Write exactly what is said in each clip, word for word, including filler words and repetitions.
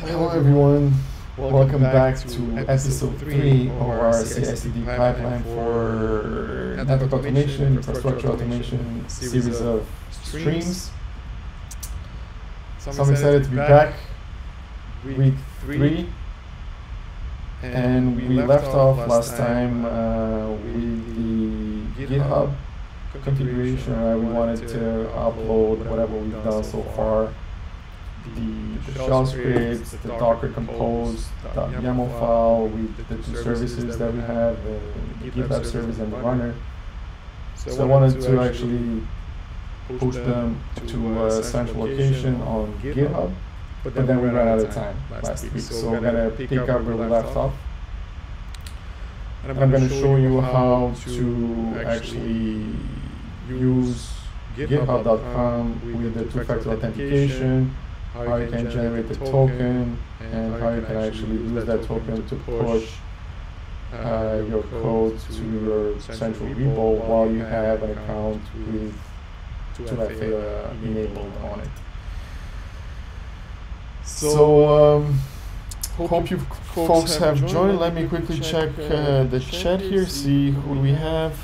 Hello everyone, welcome, welcome back, back to episode three of our C I C D pipeline for network automation, infrastructure automation series of streams. So I'm excited to be back, week three, and we left off last time uh, with the GitHub configuration. Uh, we wanted to upload whatever we've done so far. The, the shell scripts, the Docker Compose, the YAML file with the two services that we have, uh, the GitLab service and the runner. So, so I wanted to actually push them to a central location on GitHub, but then, but then we ran out of time last week. So I'm going to pick up where we left off. And I'm going to show you how to actually use GitHub dot com with the two-factor authentication, how you, how you can, can generate the token, token and, and how you can actually use that token to push uh, your code to your central repo while you have an account with two F A uh, enabled on it. So um, hope you folks have joined. joined. Let me quickly check uh, the chat here, see who we have.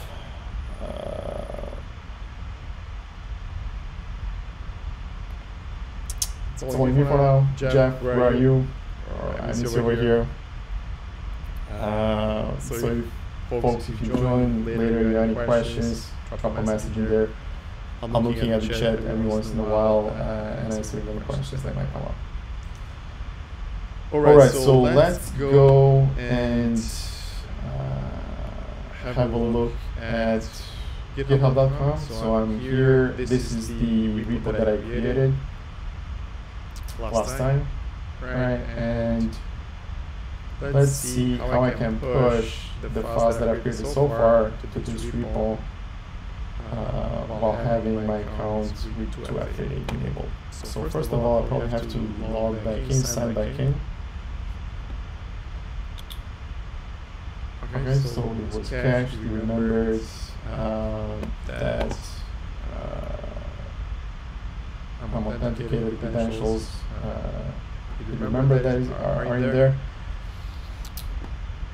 It's only me for now. Jeff, Jeff where, where are you? Right, I miss you over here. here. Uh, so, so if folks, if you join later, you have any questions, drop a message in there. I'm looking, I'm looking at the chat every once in a while uh, and answering any questions that might come up. All right, All right so, so let's go and uh, have, have a look at GitHub dot com. So, so I'm here. This, this is the repo that I created Last, last time, time. Right. right? And let's, let's see how I can push the files that I've created so far to this repo uh, while having my account with two F A enabled. So, so first of all, I probably have to log back in, sign back in. Okay, so it was cached. It remembers uh, that uh, I'm authenticated credentials. Uh, you remember that is, are, are in there.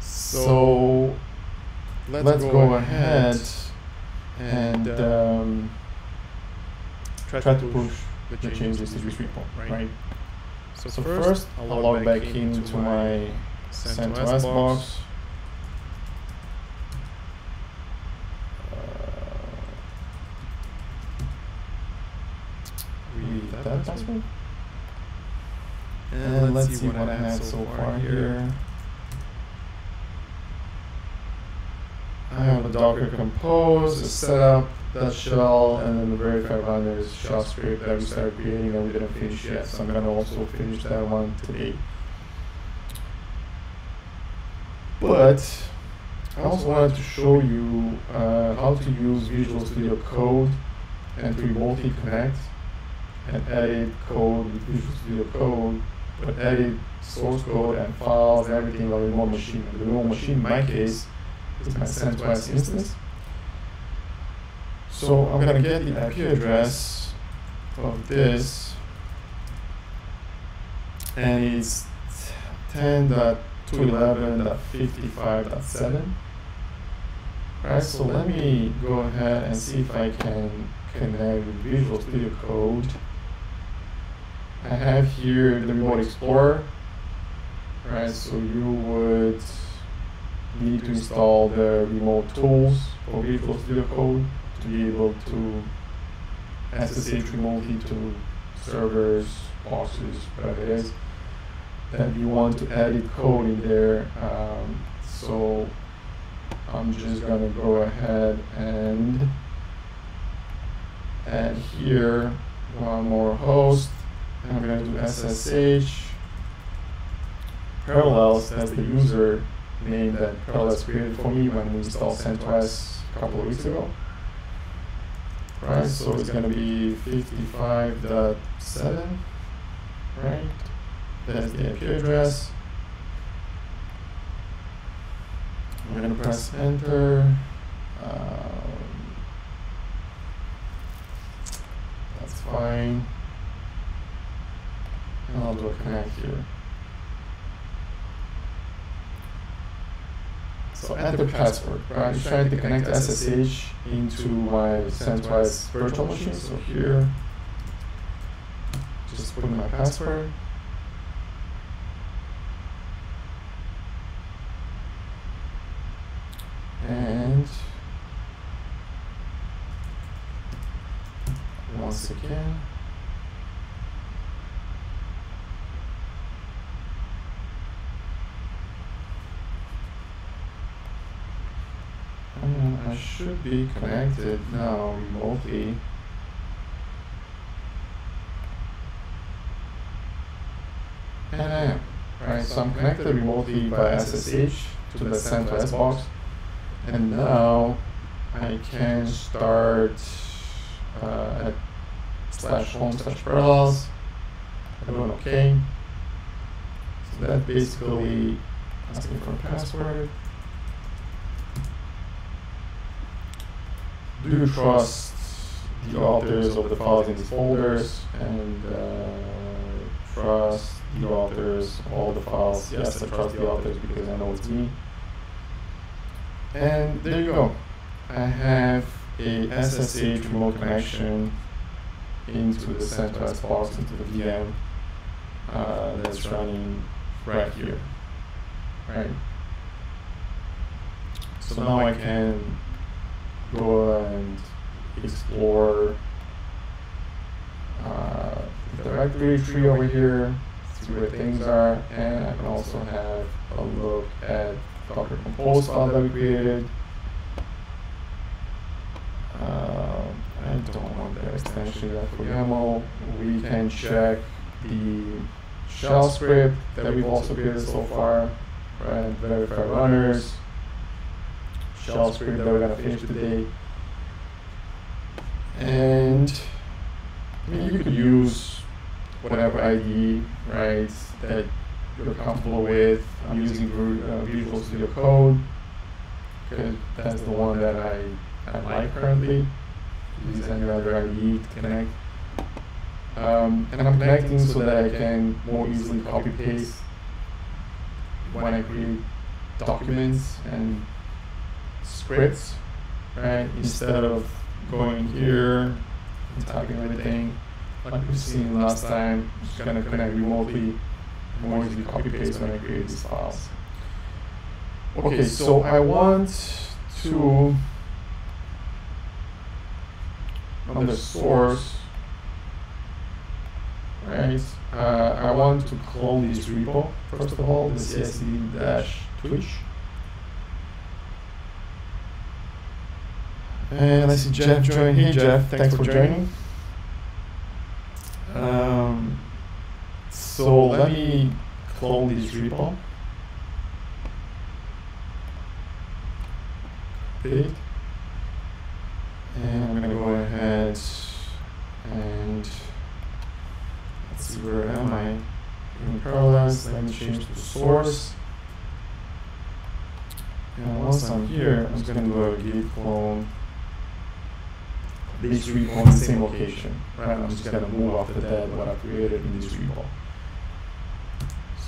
So let's, let's go, go ahead and um, try to push the changes to this repo, right? right? So, so first, I'll log back into my CentOS box. That password. And, and let's, let's see what, what I have so far here. I have a Docker Compose, a setup, that shell, and then the verify runners shell script that we started creating and we didn't finish yet. So I'm going to also finish that one today. But I also wanted to show you uh, how to use Visual Studio Code and to remotely connect and edit code with Visual Studio Code, but edit source code and files and everything on the remote machine. The remote machine, in my case, is my CentOS instance. So I'm going to get the I P address of this, and it's ten dot two eleven dot fifty-five dot seven. Right, so let me go ahead and see if I can connect with Visual Studio Code. I have here the Remote Explorer, right? So you would need to install the remote tools for Visual Studio Code to be able to S S H remotely to servers, boxes, whatever it is. Then you want to edit code in there. Um, so I'm just gonna go ahead and add here one more host, and I'm going to do S S H parallels. That's the user name that parallels created for me when we installed CentOS a couple of weeks ago. Right, so it's going to be fifty-five dot seven, right? That's the I P address. I'm going to press enter. Um, that's fine. And I'll do a connect here. So enter password. I'm trying to connect S S H into my CentOS virtual machine. So here, just put in my password. And once again, and I should be connected now remotely. And I am, right? So I'm connected remotely by S S H to the CentOS box. And now I can start uh, at slash home slash parallels. I'm doing okay. So that basically asking for a password. Do you trust the authors of the files in these folders? And uh, trust the authors, all the files. Yes, I trust the authors because I know it's me. And there you go. I have a S S H remote connection into the CentOS box, into the V M uh, that's running right here. Right. So now I can go and explore uh, the directory tree over here, see where things are, and I can also have a look at Docker Compose file that we created. Uh, I don't want the extension for YAML. We can check the shell script that we've also created so far, right? Verify runners, shell script that we're going to finish today. And I mean, you could use whatever I D, right, that you're comfortable with. I'm using uh, Visual Studio Code because that's the one that I, I like currently. Use any other I D to connect. Um, and I'm connecting so that I can more easily copy paste when I create documents and scripts, right? Instead of going here and typing everything like we've seen last time, I'm just going to connect remotely. More easily copy paste when I create these files. Okay, so I want to, under source, right? Uh, I want to clone this repo. First of all, the C I C D dash twitch. And I see Jeff joining. Hey Jeff, thanks for joining. Um, So let me clone this repo. Big. And I'm going to go ahead and let's see, where am I? In parallels, let me change to source. And once I'm here, I'm just going to do a git clone this repo in the same location. Right? I'm just going to move after that what I created in this repo.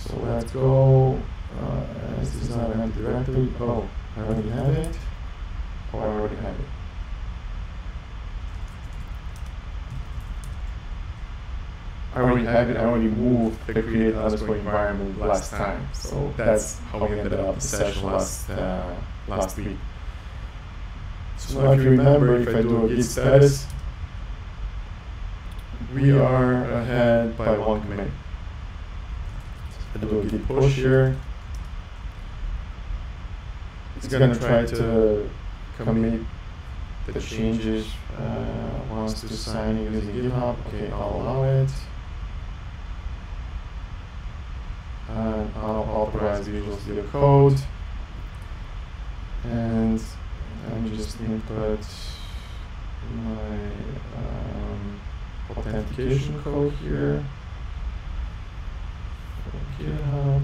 So let's go, uh, this is not an empty directory. Oh, I already have it. Oh, I already have it. I already have it, I already moved the create underscore environment last time. So that's how we ended up the session last, uh, last week. So now if you remember, if I do a git status, we are ahead by one commit. I do a git push here. It's going to try to commit the changes. Uh, wants to sign it using GitHub. Okay, I'll allow it. And I'll authorize Visual Studio Code. And I'm just input my um, authentication code here. GitHub.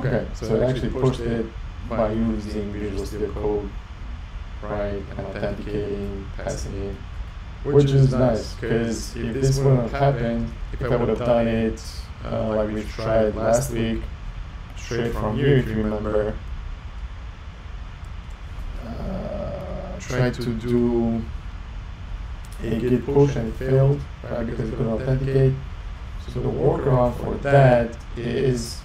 Okay, so, so it actually pushed it by using Visual Studio Code, right, and authenticating, passing it, which is nice, because if this wouldn't have happened, if I would have done it uh, like we tried last week, straight from here, if you remember, uh, tried to do a git push and failed, right, because it couldn't authenticate. So the workaround for that is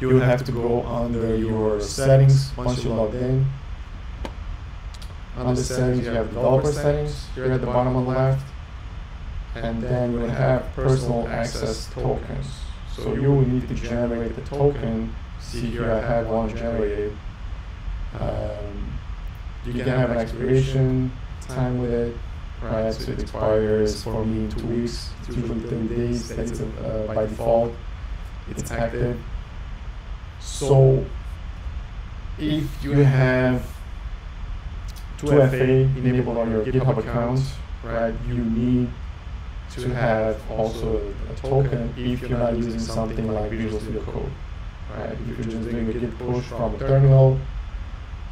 you would have to go under your settings once you log in. Under settings, you have developer settings here at the bottom left, and then you would have personal access tokens. So you will need to generate the token. See here, I have one generated. Um, you can have an expiration time with it. Right, so it expires for me in two weeks. It's usually thirty days. That's uh, by default. It's active. So if you have two F A enabled on your GitHub account, right, you need to have also a token if you're not using something like Visual Studio Code. Right, if you're just doing a git push from a terminal,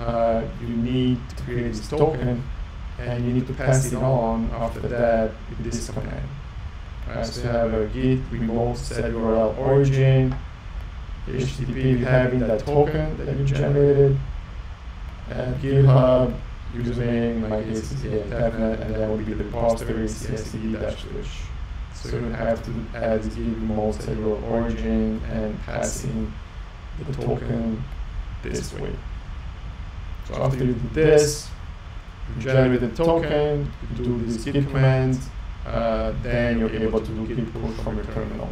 uh, you need to create this token. And you need to pass it on. After that, with this command, right? So you have a git remote set U R L origin, H T T P having that token that you generated, and GitHub username, in my case is Ethernet, and that would be the repository C I C D dash switch. So you have to add git remote set U R L origin and passing the token this way. So after you do this, you generate the token, you do this git command, uh, then you're able to do git push from your terminal.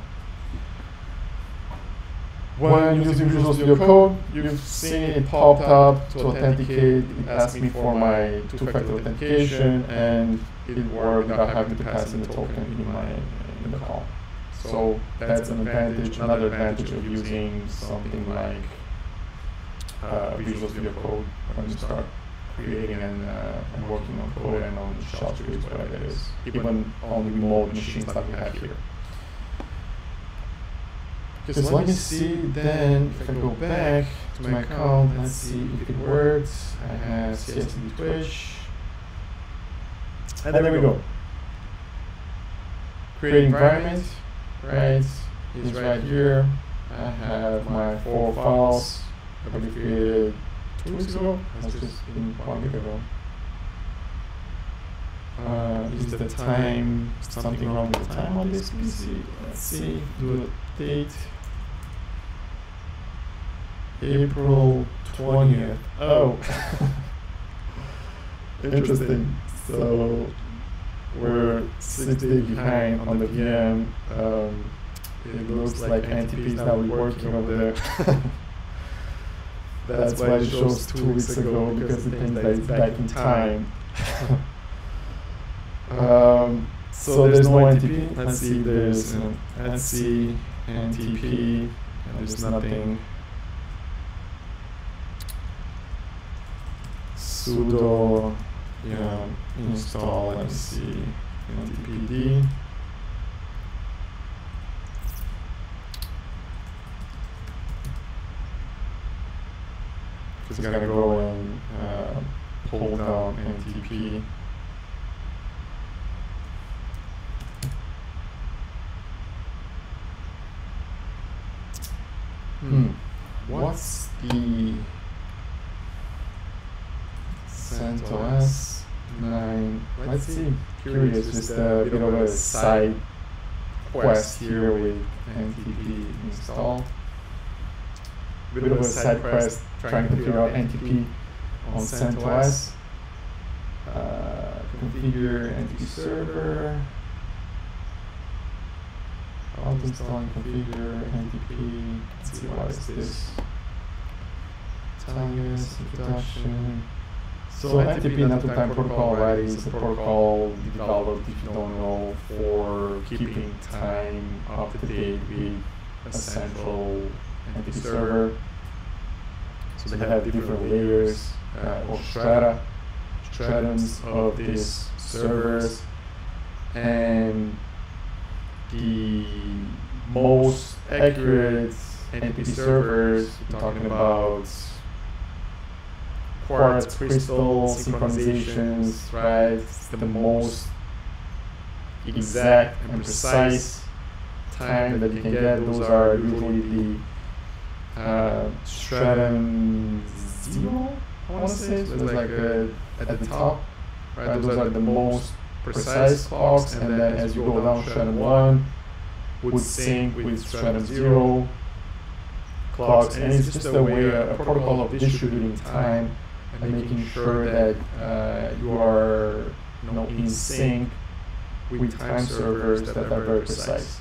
When using Visual Studio Code, you've seen it popped up to authenticate. It asked me for my two-factor authentication, and it worked without having to pass in the token in my in the call. So that's an advantage, another advantage of using something like uh, Visual Studio Code when you start creating and, uh, and working on code and on shell scripts, whatever that is, even on remote machines that we have here. Because let me see then, if I go back to my account, let's see if it works. I have C I C D Twitch. And there we go. Create environment, right, is right here. I have my four files that we created two weeks ago. That's just been one week ago. Uh, is the time something wrong with the time on this P C? Let's see. Do a date. April twentieth. Oh, interesting. So we're six days behind on the V M. Um, it looks like N T P is now working over there. That's why it shows two weeks ago, because it thinks that it's back in time. um, so there's no N T P. Let's see, there's an N C, N T P, and there's nothing. Sudo, you know, install, let me see, N T P D. It's going to go and uh, pull down N T P. Hmm. What's the CentOS nine? Let's see. Curious, just a bit of a side quest here with N T P installed. Bit of a side quest trying to figure out N T P on CentOS. Uh, configure N T P server. Auto installing configure N T P. Let's see, what is this? Telling us introduction. So N T P, network time protocol, right, is a protocol developed, if you don't know, for keeping time up to date with a central N T P server. So they have different layers uh, or strata, stratums of these servers, and the most accurate N T P servers, we're talking about quartz, crystal, synchronizations, right? It's the most exact and precise time that you can get. Those are usually the uh, stratum zero, I want to say, so it's like a, at the top, right? Those are the most precise clocks, and then as you go down, stratum one would sync with stratum zero clocks, and it's just a way, a, a protocol of distributing time and making sure that uh, you are you know, in sync with time servers that are very precise.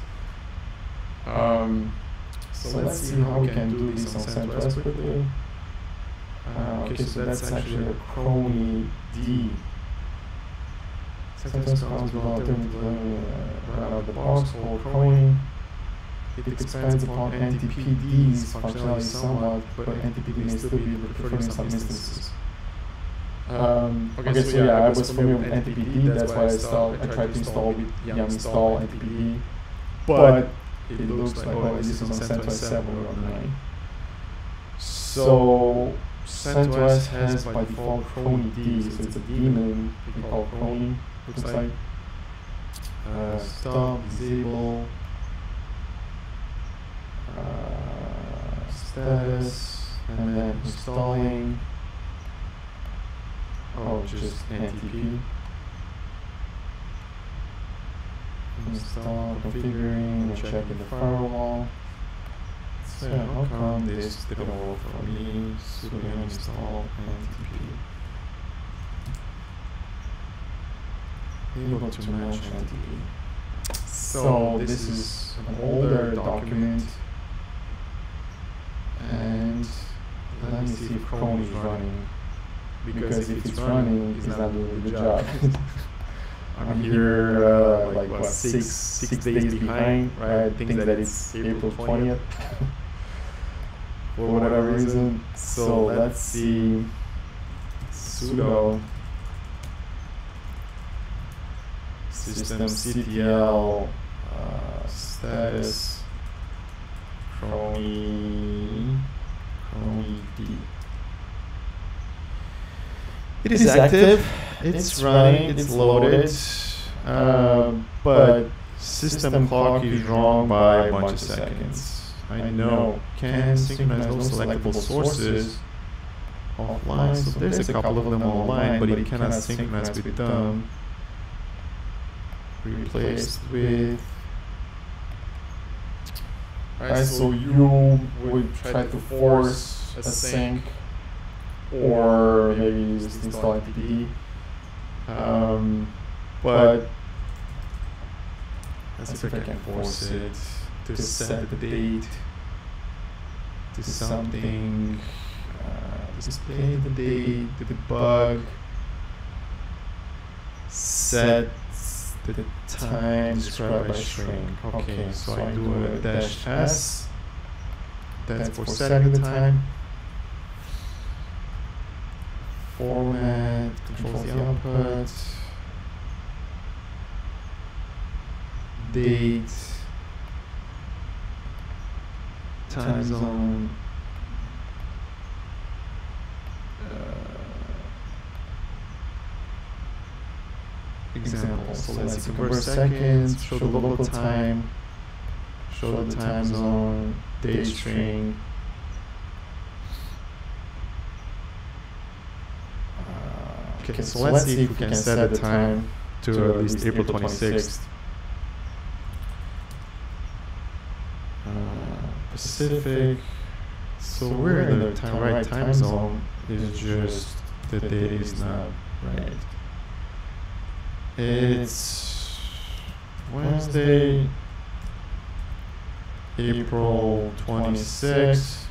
Um, so let's see how we can do this on CentOS quickly. Uh, okay, so that's actually a Chrony D. CentOS comes with an alternative uh, out of the box called Chrony. It expands upon N T P D's functionality somewhat, but N T P D may still be preferred in some instances. Um, okay, okay, so yeah, yeah I was familiar with N T P D, that's why I, install, I tried to install with yum install N T P D, but it looks like, oh, this is on CentOS seven or on nine. So CentOS has by default Chrony D, so it's a daemon we call Chrony, looks like. Uh, stop, disable, uh, status, and then installing. Oh, just N T P. Install, configuring, and checking the firewall. So yeah, how come this didn't work for me? Sudo install N T P. Able to match N T P. So this is an older document. And let me see if Chrony is running. Because, because if it's, it's running, it's not doing a good job. I'm here uh, like what, six, six days behind, right? I think that it's April twentieth for whatever reason. So let's see, sudo systemctl uh, status Chrony D. It is active, it's running, it's loaded, uh, but system clock is wrong by a bunch of seconds. I know, can synchronize no selectable sources offline, so there's a couple of them online, but it cannot synchronize with them. Replaced with... Right, so you would try to force a sync or maybe just install N T P D, um, but let's see if I can force it to set the date to something, uh, display the date, debug, set the time, described by string. Okay, so I do a dash S, that's for setting the time. Format controls the output, date, time zone, uh, example. So let's see, convert seconds, show the local time, show the time zone, date string. Okay, so, so let's see if we can, can set the time to, to at least April twenty-sixth. Uh, Pacific. So, so we're in the time, right time zone. It's just the date is not right. It's Wednesday, April twenty-sixth,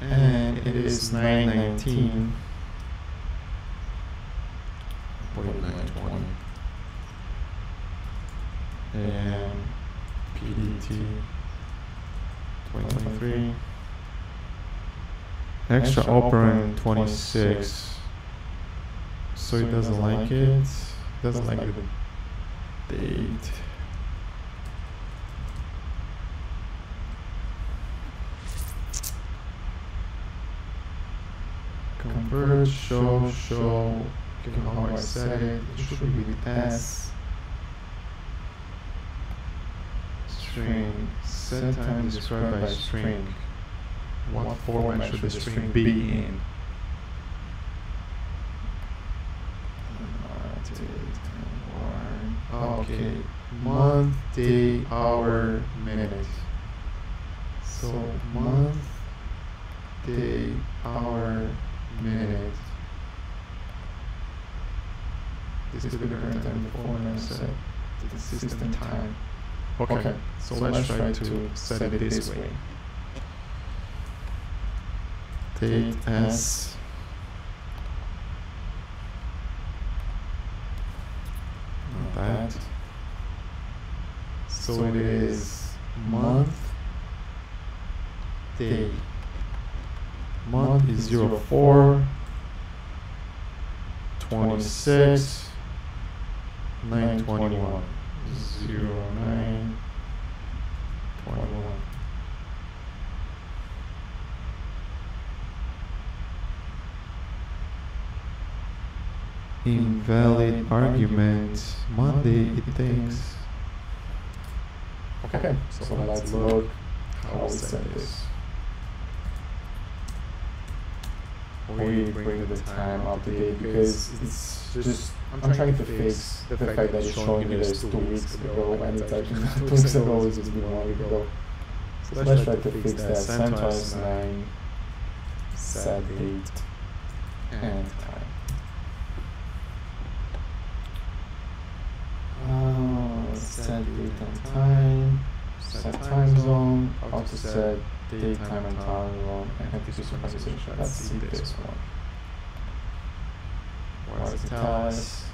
and it is nine nineteen. nine twenty and P D T twenty twenty-three extra operand twenty-six, so it doesn't like it, doesn't like the date, convert, show, show, given how I said it, it should be with S, string, set time described by string, what format should the string be in? Okay, month, day, hour, minute. So month, day, hour, minute. This is the current time before I set the system time. Okay, okay. So, so let's try to set it this way. Date as not that. So it is month, day. Month is zero four, twenty-six, nine twenty-one. zero nine twenty-one. Invalid argument. Monday it thinks. Okay, so, so let's look how we set this. We bring the time up to date because it's just, I'm, I'm trying to fix the fact that it's showing me this two weeks ago and it's actually not two weeks ago, it's been a week ago. So let's, let's try to fix that. CentOS nine, set date, and time. Uh, set date and time, set time zone, how to set date, time, and time zone, and this is compensation. Let's see this one. What does it tell us?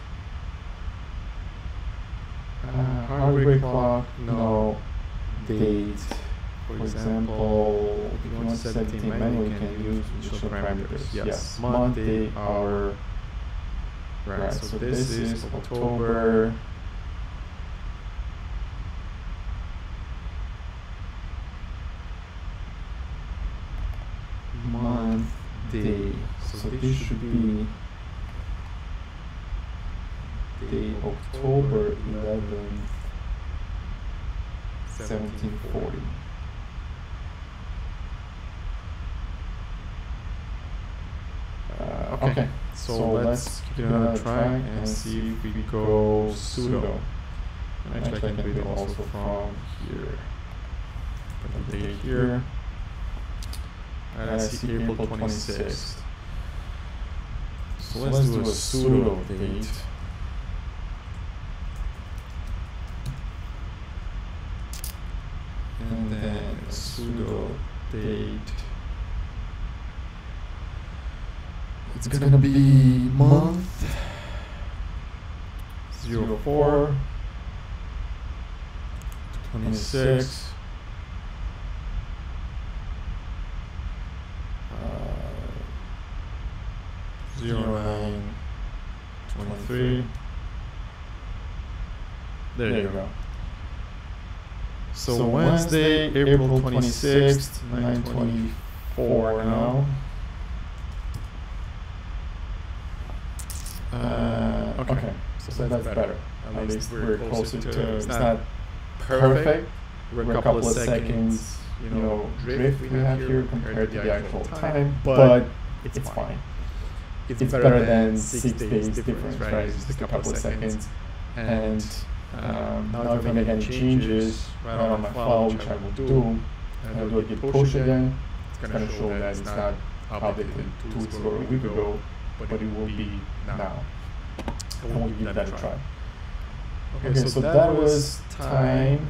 Uh, Heartbreak clock, no. Date. For example, if you want to set the menu, you can use initial parameters. Yes. Month, day, hour. Right, so this is October. Month, day. So this should be day October eleventh, seventeen forty. Uh, okay. okay, so, so let's give it another try and see if we go sudo. And actually, I can do it also from here. Put the date here. And I see April twenty-sixth. So let's do a sudo date. And then sudo date. It's gonna be month zero four, twenty-six. zero nine twenty-three. There, there you go. go. So, so Wednesday, April twenty-sixth, nine twenty-four now. Uh, okay. okay, so, so that's, that's better. At, At least we're closer to, to it's not perfect. perfect. We're a couple, couple of seconds, you know, drift we have here compared to the actual time, time but it's, it's fine. fine. It's, it's better, better than six days difference, right? right? It's just a couple, couple of seconds. And um, now if I make any changes right on my file, which I will do, and I'll do a git push again, it's going to show that it's not updated two weeks ago or a week ago, but it will be now. I won't give that a try. Okay, okay so, so that was time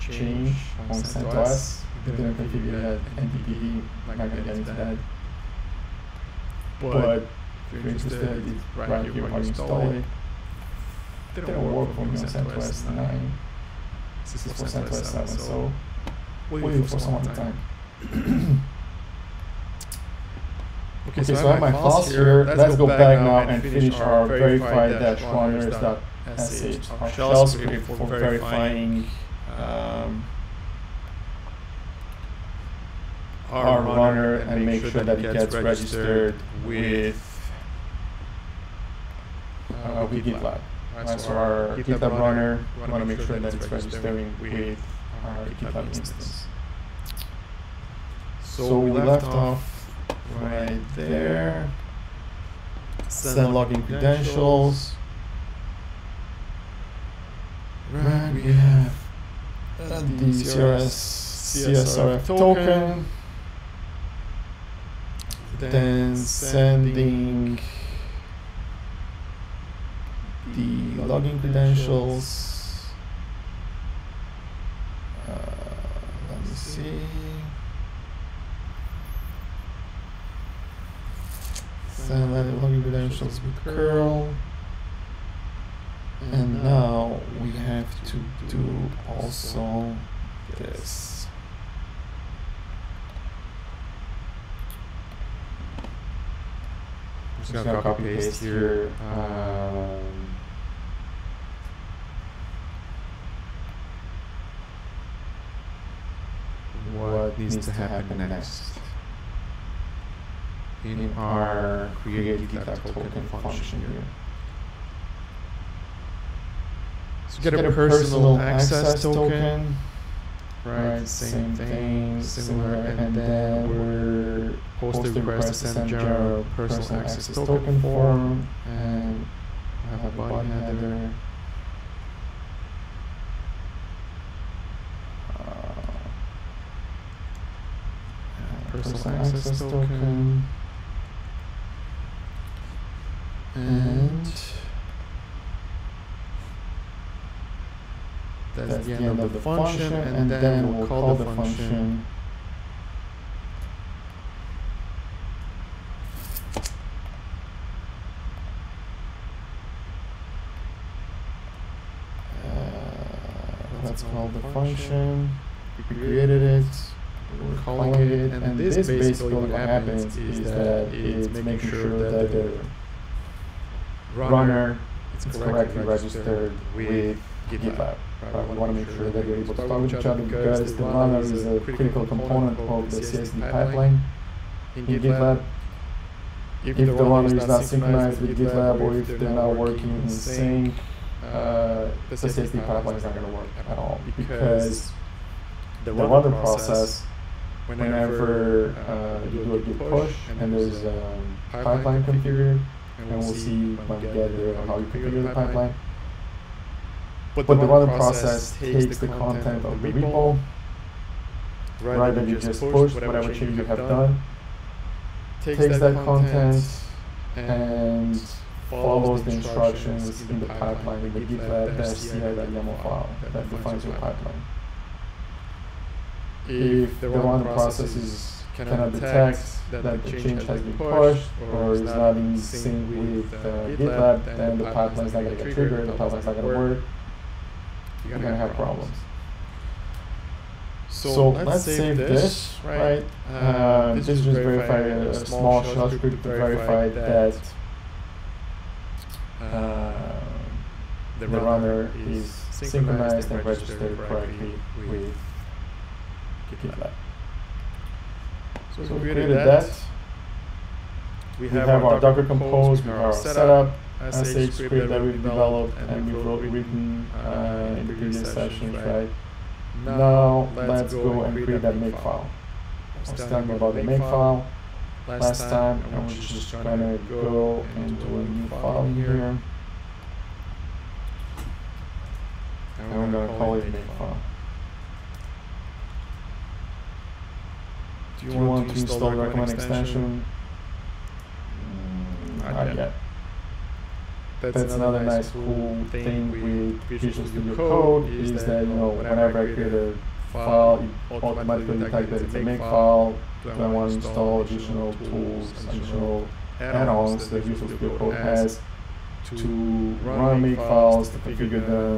change on CentOS. We didn't configure that N T P D, I'm not going to get into that. But, but if you're interested, interested it's right, right here when you install it. They don't, they don't work for me on CentOS nine. This is for CentOS seven, so we'll wait for, for some time. time. okay, okay, so I have my files here. Let's, Let's go back, back now and finish our verify dash runners dot s h, our shell script for verifying um, our runner and make sure that it gets registered with uh, with GitLab. Right, so our GitLab runner, we want to make sure that it's registering with our GitLab instance. So we left off right there. Send login credentials. Right, we have the C S R F token. Then sending the login credentials. Uh, let me see. Send login credentials with curl. And now we have to do also this. I'm just gonna copy paste here. Um, what needs to happen next? In our create GitLab token function here. So get, get a personal, personal access, access token, right? right same, same thing, similar, and then we're post the request to send general personal, personal access token, token form, and have a body header. Uh, personal access token, and That's, that's the end, end of the function, and, and then, then we'll call, call the function uh, let's call the function, we created it, we're calling it, and, and this basically what happens is that it's making sure that the runner is correctly registered with GitLab. Right, we want to make sure that we're able to talk to each other because the runner is a critical component of the C I C D pipeline in GitLab. If the runner is not synchronized with GitLab or if they're not working in sync, uh, the C I C D pipeline is not going to work at all because the runner process, whenever uh, you do a git push and there's a pipeline configured, and we'll see when we get there how you configure the pipeline. But the, but the runner process, process takes the content of the repo, right, that you just pushed, whatever change you have done, takes that, that content and follows the instructions in the pipeline in the GitLab-C I dot YAML file that defines your pipeline. If the runner process is, cannot detect that the change has been pushed or is not in sync with uh, GitLab, then the pipeline is not going to get triggered, the pipeline is not going to work. You're gonna have problems. So, so let's, let's save this, this right? Uh, uh, this is just verify a small shell script to verify that, that uh, the runner is synchronized and registered correctly with GitLab. So we created that. We have, we have our Docker Compose, we have our setup. S S H script that we've developed and we've wrote, written uh, in previous sessions, right? Now, let's go and create that Makefile. I was telling you about the Makefile last time, and we're just going to go and do a new file here. And we're going to call it Makefile. Do you want to install the recommend extension? Not yet. That's, That's another nice, nice cool thing with Visual Studio Code is that, that you know, whenever I create a file, it automatically detects that it's a Makefile. Do I want to install additional tools, additional add-ons that Visual Studio Code has to run Makefiles, to configure them,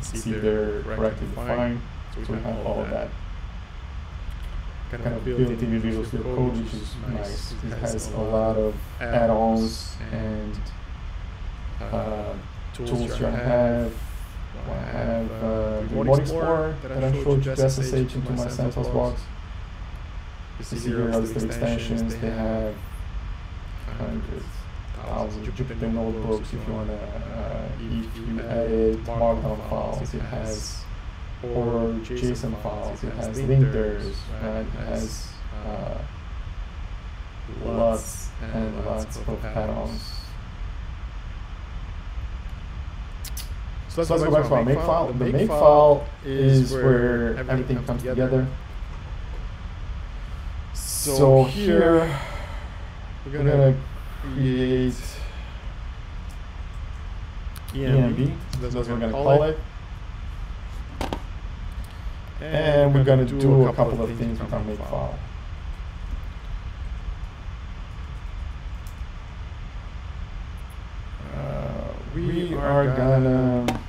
to see if they're correctly defined, so we have all of that. Kind of built in Visual Studio Code, which is nice. It has a lot of add-ons and uh, tools you have. I have uh, the remote explorer that I showed just S S H into my CentOS box. You see here as the extensions, they have hundreds, thousands, Jupyter notebooks. If you want to, uh, if you edit markdown files, it has, or JSON files, it has linters, right? It has uh, lots and lots of patterns. So that's the Makefile. Makefile. The Makefile is where everything comes together. So here we're gonna create E M B. That's what we're gonna call it. And we're gonna do a couple of things with our Makefile. Uh, we are gonna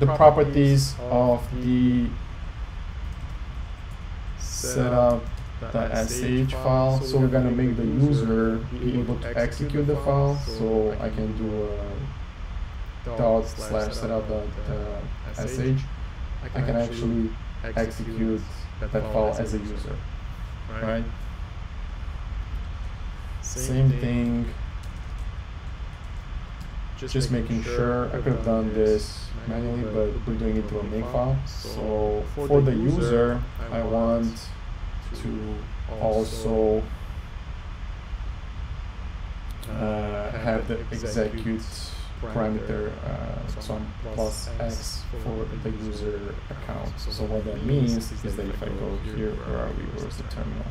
the properties of the setup dot S H file. So we're going to make the user be able to execute the file. So I can do a dot slash setup dot S H. I can actually execute that file as a user, right? Same thing. Just, just making sure, I could have done this manually, but we're doing it through a Makefile. So for the user, I want to also uh, have the execute parameter, uh, so I'm plus X for the user account. So what that means is that if I go here, where are we, where's the terminal?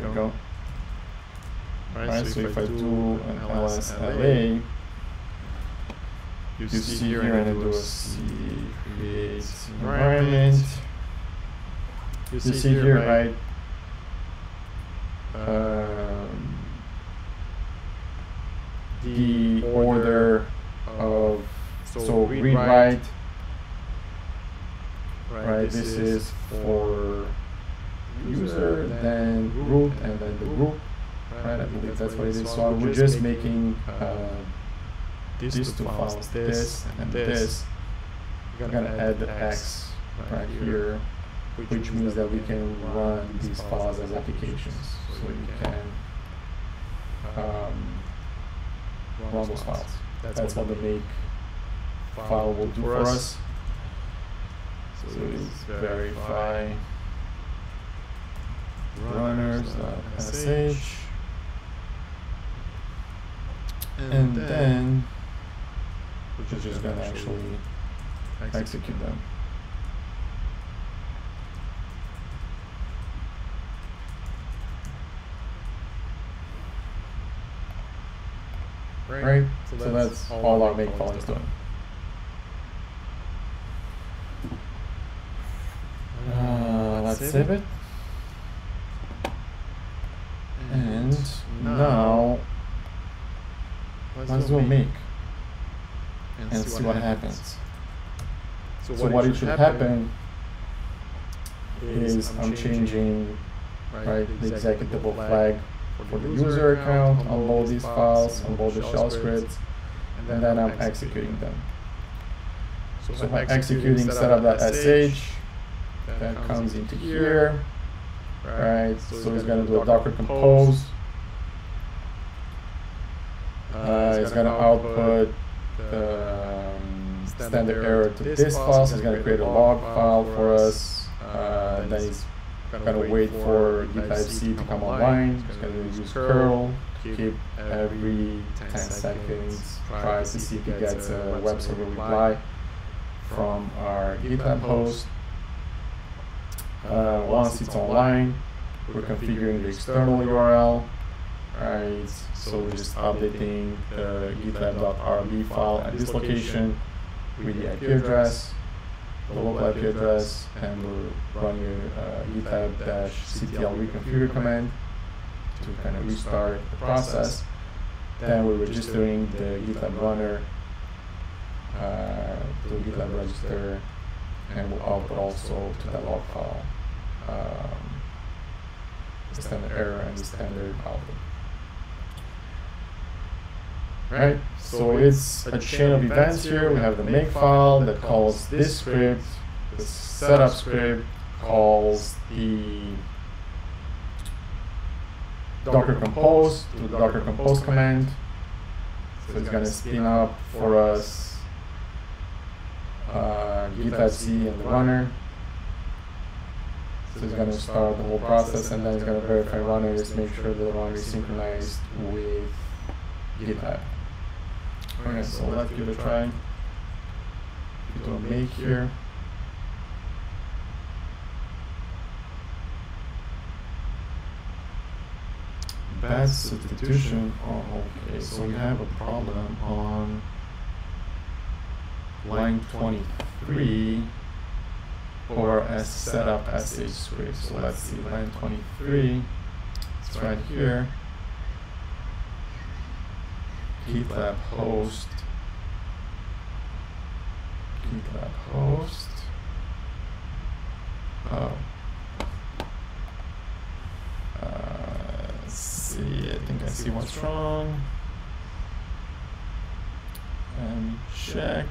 There we go. Right, right, so, so if, if I, I do an L S L A, you see here I'm going to do a C create environment. You see here, right? Um, the order of, so, so read write, right? Right, this is for user, then root, and then the group, right? I believe that's what it is. So we're just making uh, these two files, this and this. We're gonna add the X right here, which means that we can run these files as applications. So you can um, run those files. That's what the make file will do for us. So it's verify runners dot S H, and, and then we're just, just going to actually execute, execute them. Right, right. So, so that's, that's all our Makefile is doing. Uh, let's save, save it. it. Now, let's do a make and, and see what happens. So what, so what it should happen is I'm changing, right, the executable flag for the user account, unload these files, unload the shell scripts, and then I'm executing them. So by executing setup dot S H, that comes into here, right? So it's going to do a Docker Compose. Uh, it's, it's going to output the um, standard error to this file. So it's going to create a log file for us. Uh, then it's going to wait for git C to come online. It's going to use curl, keep every ten seconds, try to see if it gets a web server reply from our GitLab host. Uh, once it's online, we're configuring the external U R L. Alright, so we're just updating the GitLab dot R L B file at this location with the I P address, the local I P address, and we're running a GitLab dash C T L reconfigure command to kind of restart the process. Then we're registering the GitLab runner uh, to GitLab register and we're also develop uh, um, standard error and standard output. Right, so it's a chain of events here. We have the Makefile that calls this script, the setup script calls the Docker Compose to the Docker Compose command. So it's going to spin up for us uh, git.c and the runner. So it's going to start the whole process, and then it's going to verify runners, make sure the runner is synchronized with GitLab. Okay, so let's give it a try. We do a make here. Bad substitution. Oh, okay, so we have a problem on line twenty-three for a setup.sh script. So let's see, line twenty-three, it's right here. GitLab host, GitLab host. Oh, uh, let's see. I think I see what's wrong. And check.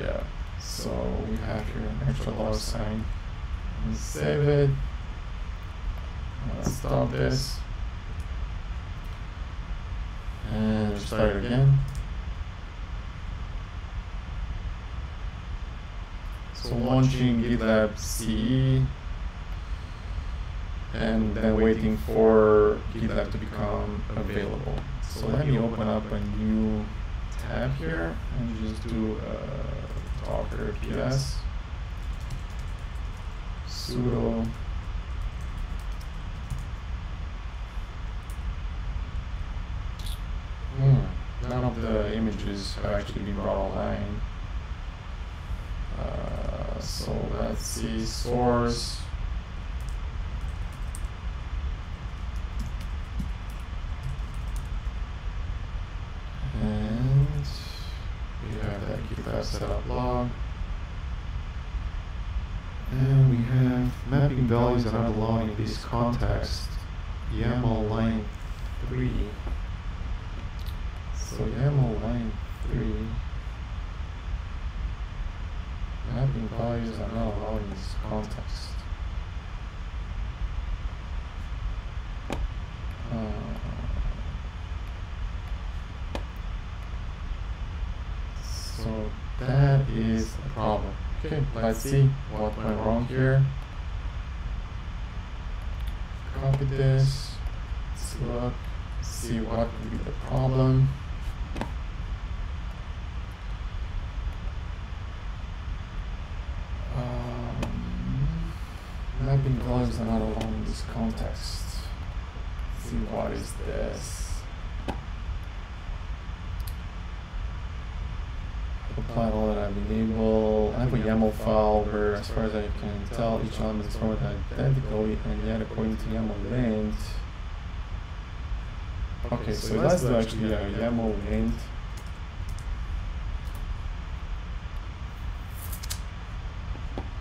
Yeah. So we have here an extra dollar sign. And save it. Let's stop this. And start again. So launching GitLab C E and then waiting for GitLab to become available. So let me open up a new tab here and just do uh, Docker P S sudo. Mm, none of the images have actually been brought online. Uh, so let's see, source. And we have that GitLab setup log. And we have mapping values that are allowed in this context. YAML line three. So YAML line three, mapping values are not allowed in this context. Uh, so that is a problem. Okay, let's see what went wrong here. Copy this, let's look, see what would be the problem. Mapping values are not allowed in this context. Let's see, what is this? Apply all that I've enabled. I have a YAML file where, as far as I can tell, each element is formed identically, and yet according to YAML lint. Okay, so let's do actually a YAML lint.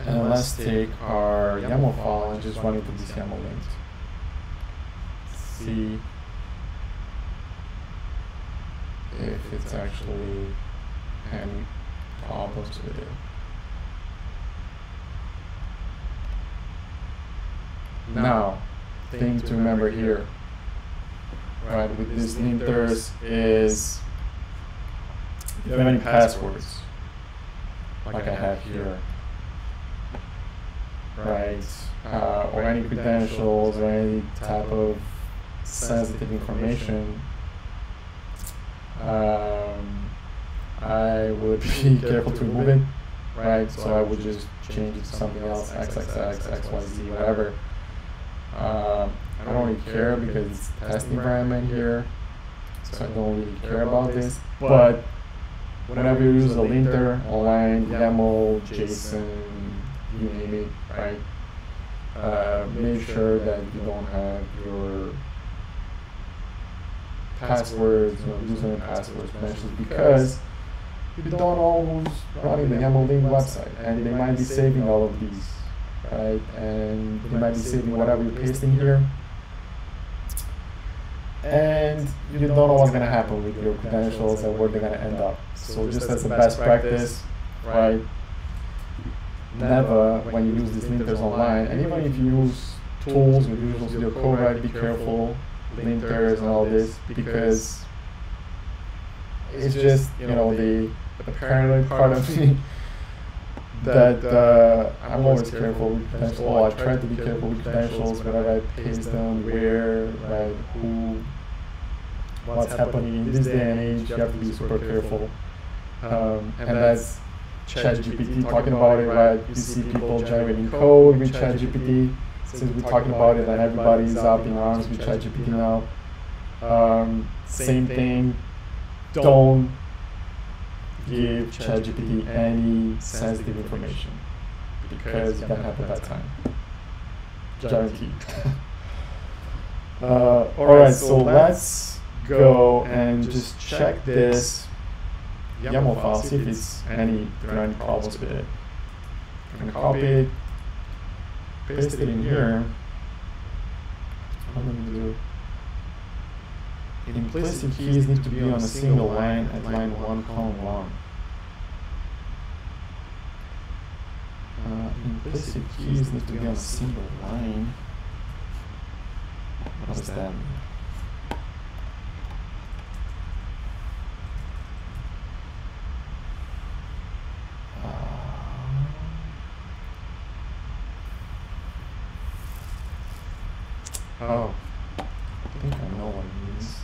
And let's take our YAML file and just run it to this YAML lint. See if it's actually any problems with it. Now, thing to remember here, right, with these linters is if you have any passwords, like I have here, right, uh, or any credentials or any type of sensitive information, um, I would be careful to remove it, right? So I would just change it to something else, X X X, X Y Z, whatever. Uh, I don't really care because it's a test environment here, so I don't really care about this, but whenever you use a linter, online, YAML, JSON, you name it, right? Uh, make sure that you don't have your passwords, your username passwords mentioned, because you don't always run in the YAML website, and they might be saving all of these, right? And they might be saving whatever you're pasting here. And you don't know what's going to happen with your credentials and where they're going to end up. So just as a best practice, right? Never, when you use these linters online, and even if you use tools with Visual Studio Code, right, be careful, linters and all this, because it's just, you know, the, the paranoid part of me that uh, I'm always careful with credentials. Oh, I try to be careful with credentials whenever I paste them, where, right, who, what's happening in this day and age. You have to be super careful. Um, and that's ChatGPT talking about it, right? You see people generating code with ChatGPT. Since we're talking about it, and everybody's up in arms with ChatGPT now. Um, same thing. Don't give ChatGPT any sensitive information, because it can happen that time. Guaranteed. uh, all right, so let's go and just check this YAML file, see if it's any there are any problems with it. I'm gonna copy it, paste it in here. I'm gonna do implicit keys need to be on a single line at line one column one. Uh, implicit keys need to be on a single line. What does that mean? Oh, I think I know what it means.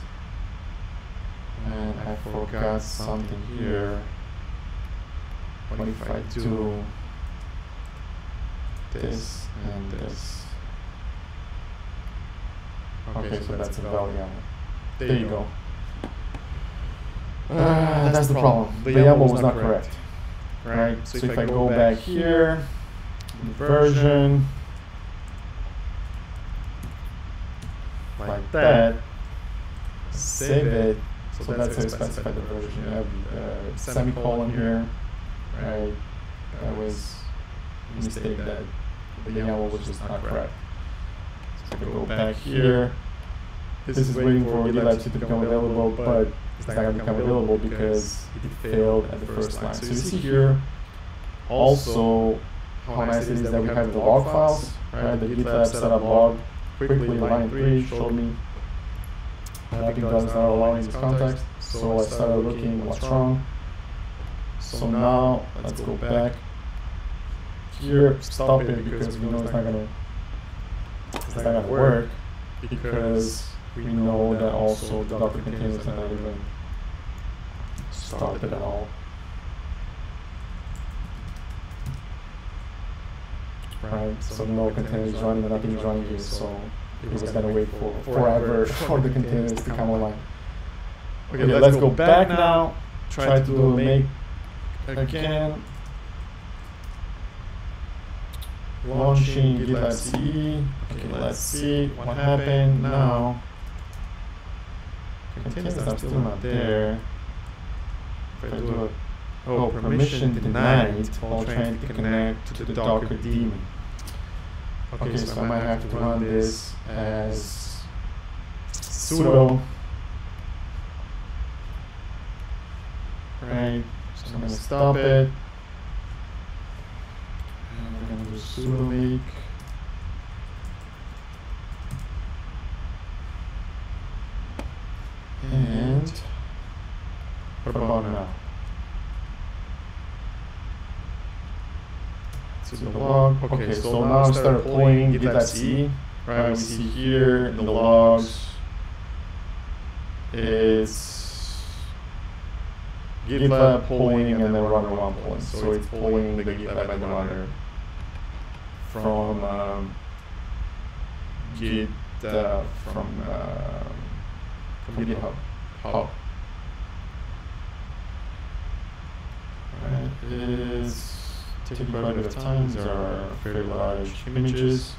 And I forgot something here. What if I do this and this? Okay, so that's a value. There you go. Uh, that's the problem. The YAML was not correct. Right? So if I go back here, version, like that, save it. So, so that's how you specify the version. You have uh, semicolon here, right? That was a mistake that the YAML was just not correct. So go back here. This is waiting for GitLab to become available, but it's not going to become available because it failed at the first line. So you see here also how nice it is that we have the log files, right? The GitLab setup log. Quickly, line three showed me nothing does not allow in this context, so I started looking what's wrong. So now let's go back here, stop it, because we know it's not gonna, it's not gonna work, because we know that also the Docker containers are not even started at all. Right, so, so no container is running, running, nothing is running here, so it was going to wait for forever for the containers to come online. Okay, okay let's, let's go back, back now, try to do a make again, launching GitLab C E, okay, let's see what happened now. Containers are still not there. If I do a Oh, permission denied while trying to connect to the Docker daemon. Okay, okay, so I might have to run this as sudo. Right, so I'm going to stop it. And we're going to do sudo make. And what about now? To the log. Okay, okay, so now I start pulling GitLab C E, right? We see here in the logs is GitLab pulling and then runner one pulling. So it's pulling the GitLab and the runner from um, Git uh, from uh, from GitHub. Hub. Right, is taking quite a bit of time. There are very large images.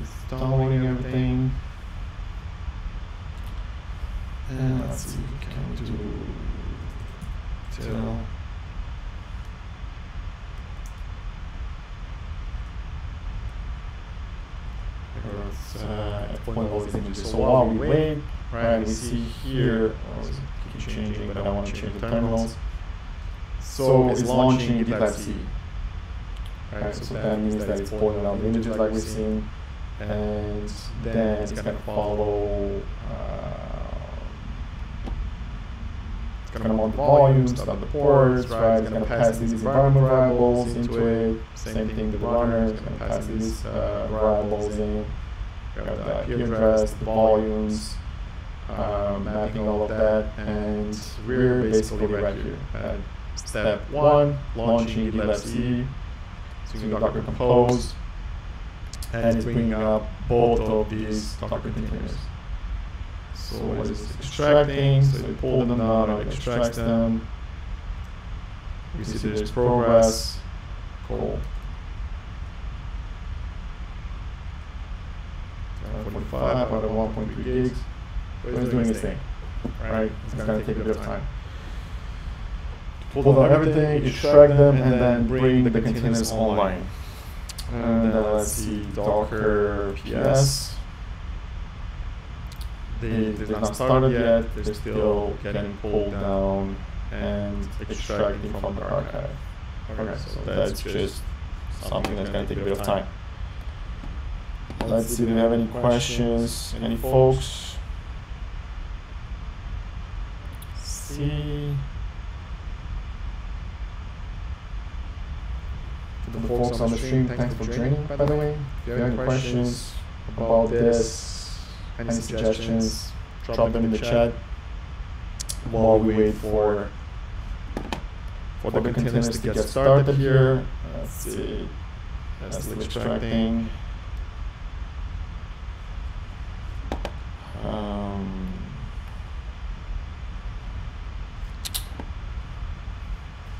It's downloading everything. images. So while we wait, right, right we, we see here, oh, keep changing, but I want to change the terminals. So it's launching GitLab C. Right, so, so that means that, that it's pulling out the images like we've seen, and, and then, then it's, it's going to follow, uh, it's going to mount the volume, stop the ports, right? It's going to pass these environment variables into it. Same thing the runner, it's going to pass these uh, variables in. We have the I P address, the volumes, uh, mapping all of that, and we're basically right here at step one, launching GitLab C. Using Docker Compose, and it's bringing up both of these Docker containers. So what is extracting? So it pulls them out, or it extracts them. We see there's progress. Cool. forty-five out of one point three gigs. But it's doing its thing, right? It's going to take a bit of time. Pull down everything, extract them, and then bring the containers online. And then let's see, Docker P S. They, they've not started yet, they're still getting pulled down and extracting from the archive. Okay, so that's just something that's going to take a bit of time. Let's see, do we have any questions? Any folks? Let's see. The folks on the stream, thanks for joining, by the way. If you have any questions about this, any suggestions, drop them in the chat while we wait for for the containers to get started here. Let's see, that's the extracting. Um,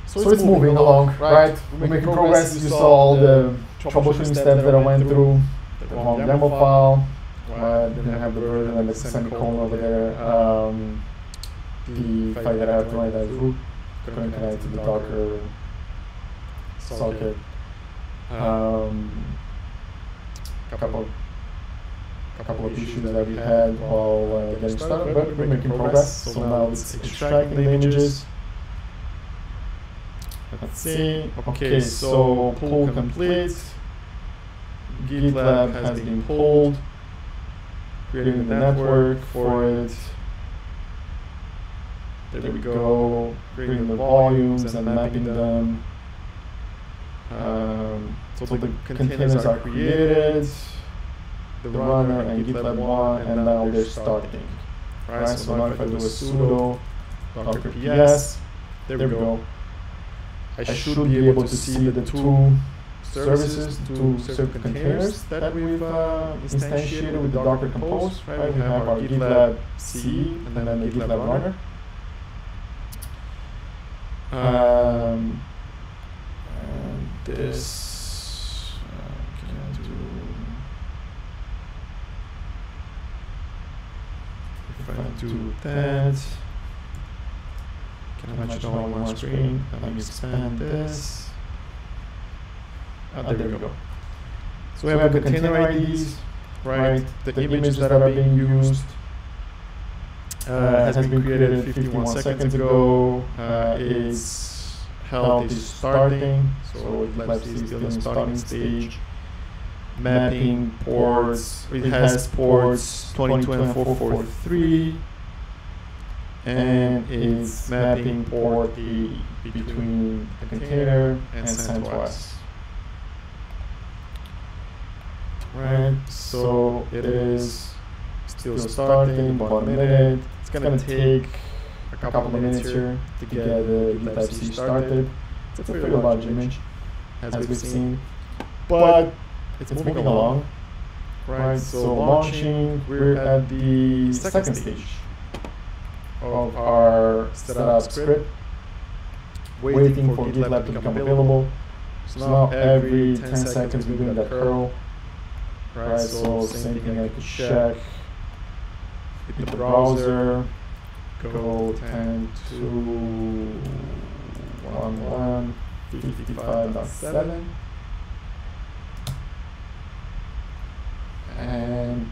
So, so it's moving, moving along, right? right? We're making progress. You saw all the troubleshooting steps that I went through, the long demo file, uh, didn't have the version and the semicolon over there, um, the fact that I have to write that root, couldn't connect to the Docker socket, um, a couple, couple of issues that we had while uh, getting started, but we're making progress. So now it's extracting the images. Let's see. Okay, so pull complete. GitLab has been pulled. Creating the network for it. There we go. Creating the volumes and mapping them. Um, so the containers are created. The runner and GitLab one, and now they're starting. Right. So now if I do a sudo docker ps, there we go. I should, I should be able to see the two services, two server containers that we've uh, instantiated with the Docker Compose. Right? Right? We, we have, have our GitLab C and then the GitLab runner. Um, and this uh, can I do? If I do that. Can I match it all on one screen? Let me expand this. Ah, there, there we go. go. So, so we have the container I Ds, right? The, the images that are being used uh, has been created fifty-one seconds ago. Uh, it's health is starting, so it lets is still in starting stage. Mapping ports, it has ports twenty-two and four forty-three. And it's mapping port E between the container and CentOS. Right, so it is still starting, about a minute. It's gonna take a couple minutes here to get the GitLab C started. It's a pretty large image, as we've seen, but it's moving along. Right, so launching, we're at the second stage of our setup script, waiting for GitLab to become available. So now every ten seconds we're doing that curl, right? So same thing, I could check in the browser, go ten dot two dot eleven dot fifty-five dot seven, and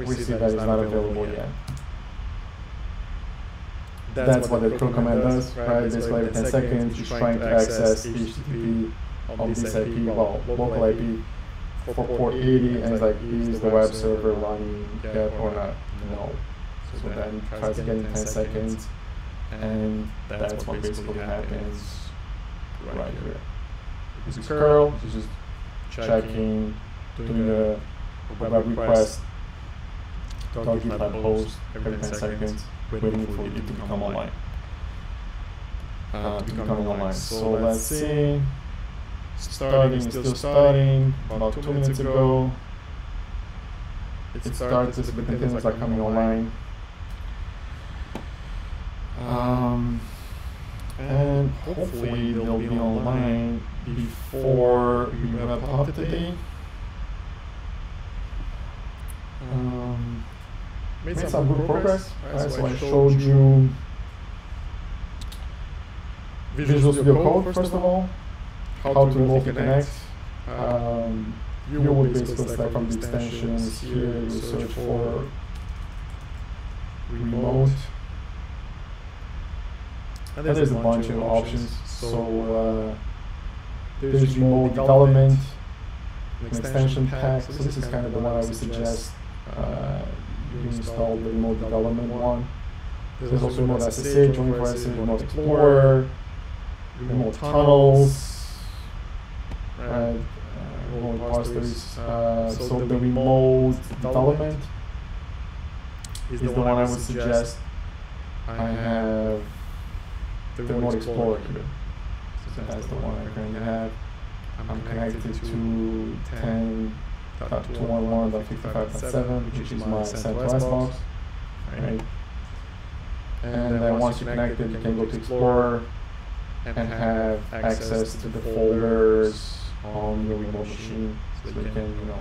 we, we see, see that, that is not available yet. yet. That's, That's what, what the curl command does, right? Basically every ten seconds, it's trying to access H T T P on this I P, well, local I P for port eighty, and it's like, is the web server running yet or not? No. So then tries again ten seconds, and that's what basically happens right here. It's a curl, it's just checking, doing the web request, talking GitLab host every ten seconds, waiting for it to become online. Uh, to become online. So let's see. Starting, still starting, about two minutes ago. It starts, but the things are coming online. Um, and hopefully they'll be online before we wrap up today. Um, made some, some good progress. progress. Right, so, so I showed, showed you Visual Studio Code, first of all, how, how to remotely connect. connect. Um, you, you would basically select from the extensions here, you search for remote. And there's, and there's a bunch of options. options. So uh, there's, there's remote development, an extension pack. So this is kind of the one I would suggest. Uh, you can install the remote development one. There's, There's also remote S S H, remote Explorer, remote tunnels, right? Uh, remote repositories. Uh, so the remote development is the one I would suggest. I have the remote Explorer here. So that's the one I currently have. I'm connected to ten dot two eleven dot fifty-five dot seven, which is my CentOS box, right? And then once you connect it, you can go to Explorer and have access to the folders on your remote machine, so you can, you know,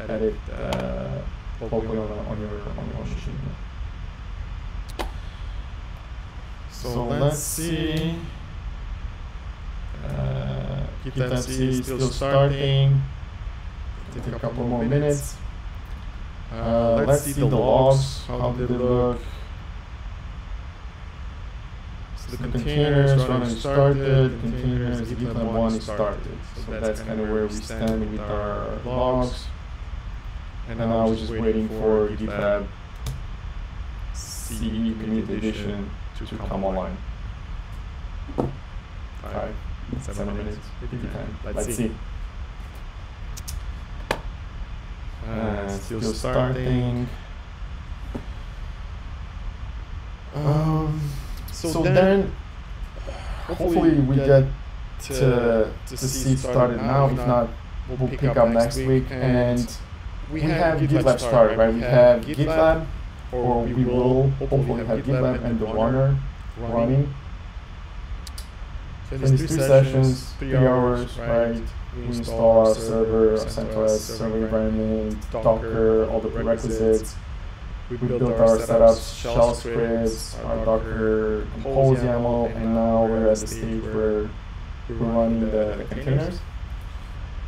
edit uh, locally on, on your on your machine. So let's see. Uh, GitLab is still starting. Take a couple more minutes. Uh, let's, let's see the logs. How do they look? So the containers running started. Containers GitLab one is started. So that's kind of where we stand with our logs. And now we're just waiting for GitLab C E Community Edition to come online. Five, seven minutes. Let's see. Uh, still, still starting. Um, so, so then, hopefully we get to, to see it started now. If not, we'll pick up next week. And we have GitLab started, right? We have GitLab, or we will hopefully have GitLab and the warner running. So there's three sessions, three hours, right? We install our server, our CentOS server environment, Docker, all the prerequisites. We built our setups, shell scripts, our Docker Compose YAML, and now we're at the stage where we're running the, the containers.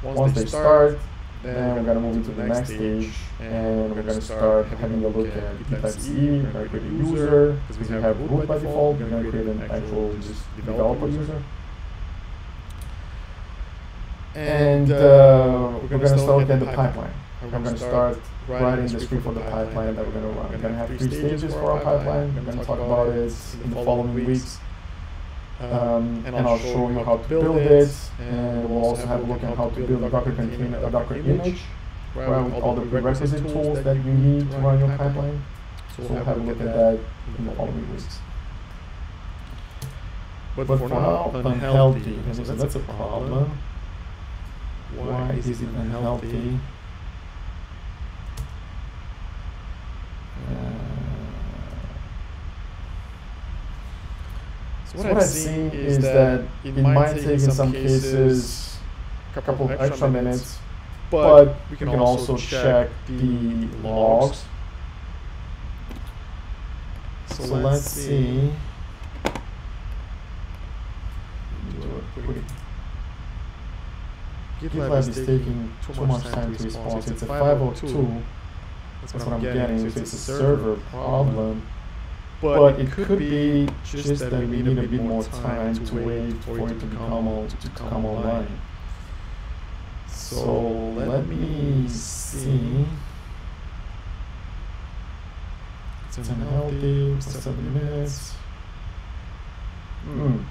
Once they start, then we're going to move into the next stage, and we're going to start having a look at GitLab C E. We're going to create a user, because we have root by default. We're going to create an actual just developer user. And uh, we're going to start at the pipeline. I'm going to start writing the script for the pipeline that we're going to run. We're going to have three stages for our pipeline. We're going to talk about it in the following weeks. Um, and I'll show you how to build it. And we'll also have a look at how to build a Docker container, a Docker image, right, with all the prerequisite tools that you need to run your pipeline. So we'll have a look at that in the following weeks. But for now, unhealthy. That's a problem. Why is it unhealthy? Uh, so what, so what I've seen is that it might take in some cases a couple of extra minutes, but we can also check the logs. So let's see. GitLab is taking too much time to respond. It's a five oh two, That's, That's what I'm getting. getting. So it's a server problem. But, but it could be just that we need a bit more time to wait for it to come on, to come online. So let me see. It's an L D for seven minutes. Mm.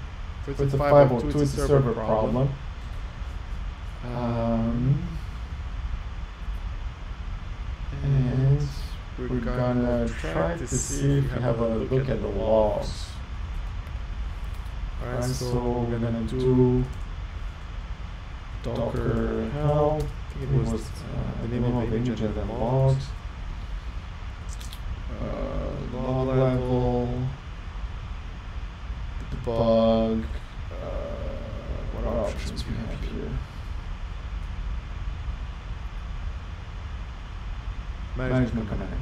For the five oh two, it's a server problem. Um, and we're gonna try to see if we have a look at the logs. Alright, so we're gonna do Docker help. I think it was uh, the name of the image and then logs. Uh, log level, debug. Uh, what are options we have here? Management commands.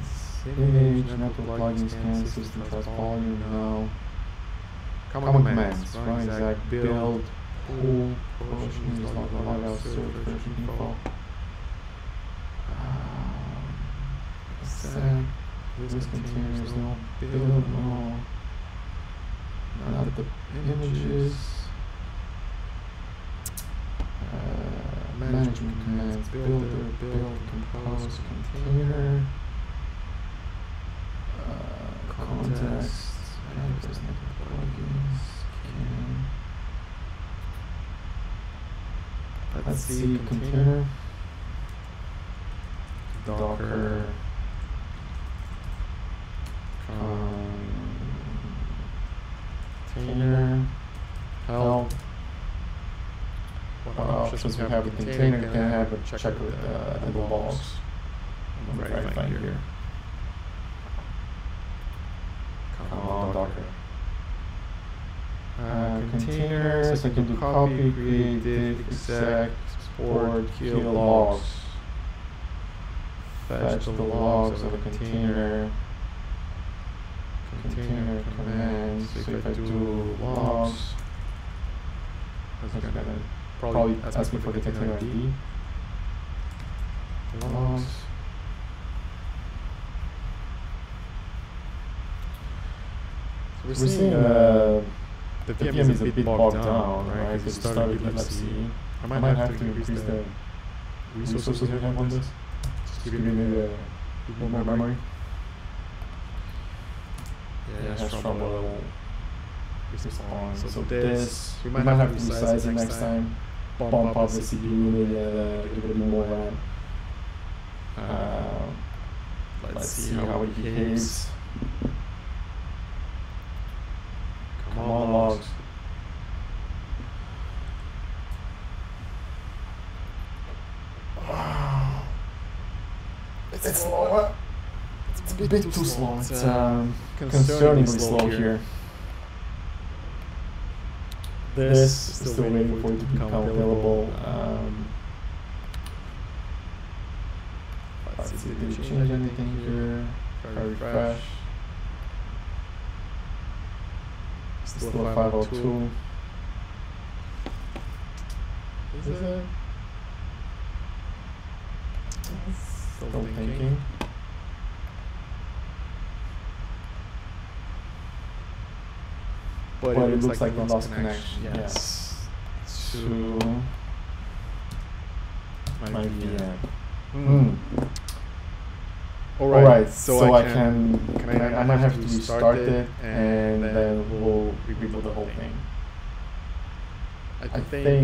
Image, network plugin, scan, system class volume, no. Common commands, run exec, build, pull, version, log, log out, search, version, info. Set, list containers, no, build, no. None of the images. Management commands, builder, build, build, compose, container, uh, context, and there's no plugins, can. Let's see, container, Docker, um, container, help. What options we have with container, can have a check with uh, the logs. I'm right, right find here. Come on, Docker. Uh, containers, I can do copy, create, div, exec, export, kill logs. Fetch the logs of a container. Container commands, so if I do logs, that's going to probably ask, ask me for the container I D. Logs. So we're, we're seeing uh, the V M is, is a bit bogged down, down right? Because it started with libc. I might have, have to increase, increase the resources we have on this. Just give me maybe a bit more memory. Yeah, that's from a On. So, so this, we might, we might have, have to resize it next time, bump, bump up the C P U, maybe a little bit more RAM. Uh, uh, let's, let's see how, how it behaves. Come, Come on, logs. Wow. It's, it's slow. It's, it's a bit, bit too, too slow. slow. It's um, concerningly, concerningly slow here. here. This is still, still waiting, waiting for it to become available. Um, let's see, did it change anything here? If I refresh, still, still a five oh two. Is it? Still, still thinking. thinking. But, but it, it looks like, like the lost connection. connection. Yes. yes. To my, my V M. Mm. All right. All right. So, so I can. can, can I, I might have, have to restart it, it and, and then we'll rebuild the whole thing. thing. I, I think,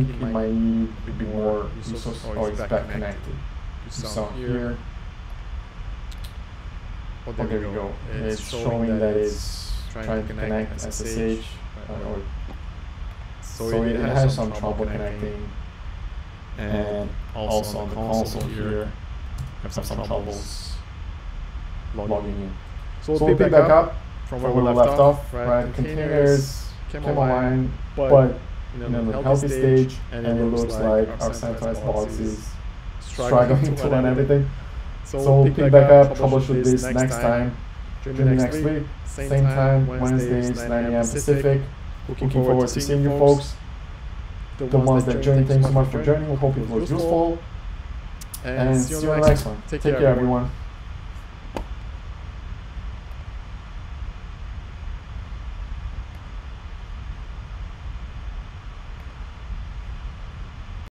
think it might need a bit more resources. Oh, it's back connected. connected. So, so here. Oh, there, oh, there we go. go. It's, it's showing that it's trying to connect S S H. Or so, so it, it has some, some trouble connecting, connecting. and also on the console, console here, I have some, some troubles logging in. So we'll, so we'll pick back up, up from where we left, left off, right? right. Containers came online, but in a you know, healthy stage, stage, and it looks like our centralized policies is struggling to run, run everything. So, so we'll pick back up, troubleshoot this next time. During next week, same, same time, Wednesdays, nine A M Pacific. Looking forward to seeing you folks. The, the ones that joined, thanks so much for joining. Hope it was useful. And see you on the next one. Take care, everyone.